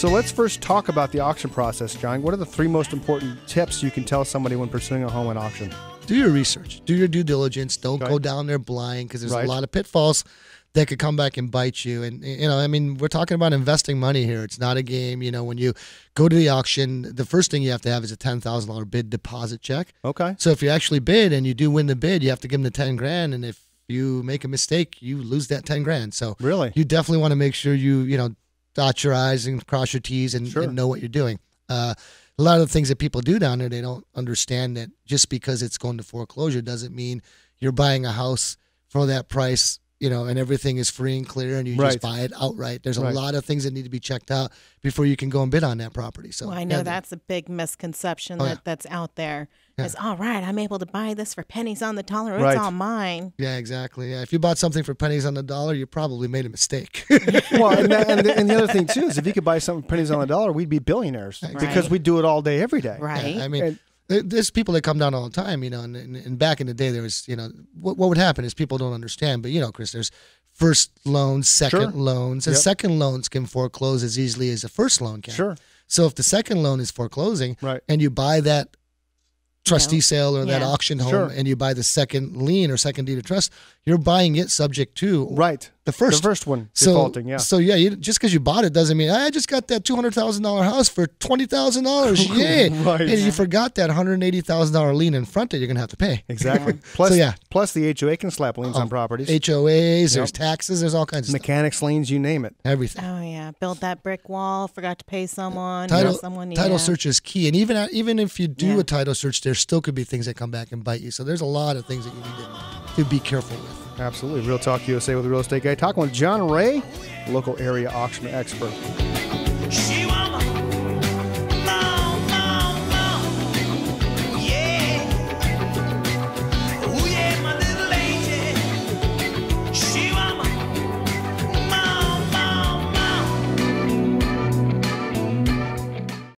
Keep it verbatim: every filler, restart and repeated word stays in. So let's first talk about the auction process, John. What are the three most important tips you can tell somebody when pursuing a home at auction? Do your research. Do your due diligence. Don't go down there blind, because there's right. a lot of pitfalls that could come back and bite you. And, you know, I mean, we're talking about investing money here. It's not a game. You know, when you go to the auction, the first thing you have to have is a ten thousand dollar bid deposit check. Okay. So if you actually bid and you do win the bid, you have to give them the ten grand. And if you make a mistake, you lose that ten grand. So really, you definitely want to make sure you, you know, dot your I's and cross your T's and, sure. and know what you're doing. Uh, a lot of the things that people do down there, they don't understand that just because it's going to foreclosure doesn't mean you're buying a house for that price, you know, and everything is free and clear and you right. just buy it outright. There's right. a lot of things that need to be checked out before you can go and bid on that property. So well, I know yeah, that's a big misconception oh, that, yeah. that's out there. Yeah. It's, all right, I'm able to buy this for pennies on the dollar. Right. It's all mine. Yeah, exactly. Yeah. If you bought something for pennies on the dollar, you probably made a mistake. Well, and, that, and, the, and the other thing, too, is if you could buy something for pennies on the dollar, we'd be billionaires right. because we do it all day, every day. Right. Yeah, I mean... And, there's people that come down all the time, you know, and, and, and back in the day there was, you know, what, what would happen is people don't understand. But, you know, Chris, there's first loans, second sure. loans, and yep. second loans can foreclose as easily as the first loan can. Sure. So if the second loan is foreclosing right. and you buy that trustee yeah. sale or yeah. that auction home sure. and you buy the second lien or second deed of trust, you're buying it subject to right the first the first one so, defaulting. Yeah. So yeah, you, just because you bought it doesn't mean I just got that two hundred thousand dollar house for twenty thousand dollars. Yeah, right. And you forgot that one hundred eighty thousand dollar lien in front that you're gonna have to pay. Exactly. Plus, so, yeah. plus the H O A can slap liens oh, on properties. H O As, yep. there's taxes, there's all kinds of mechanics stuff. liens, you name it, everything. Oh yeah, build that brick wall, forgot to pay someone. Title, someone, yeah. title search is key, and even even if you do yeah. a title search, there still could be things that come back and bite you. So there's a lot of things that you need to, to be careful with. Absolutely. Real Talk U S A with the Real Estate Guy. Talking with John Ray, local area auction expert.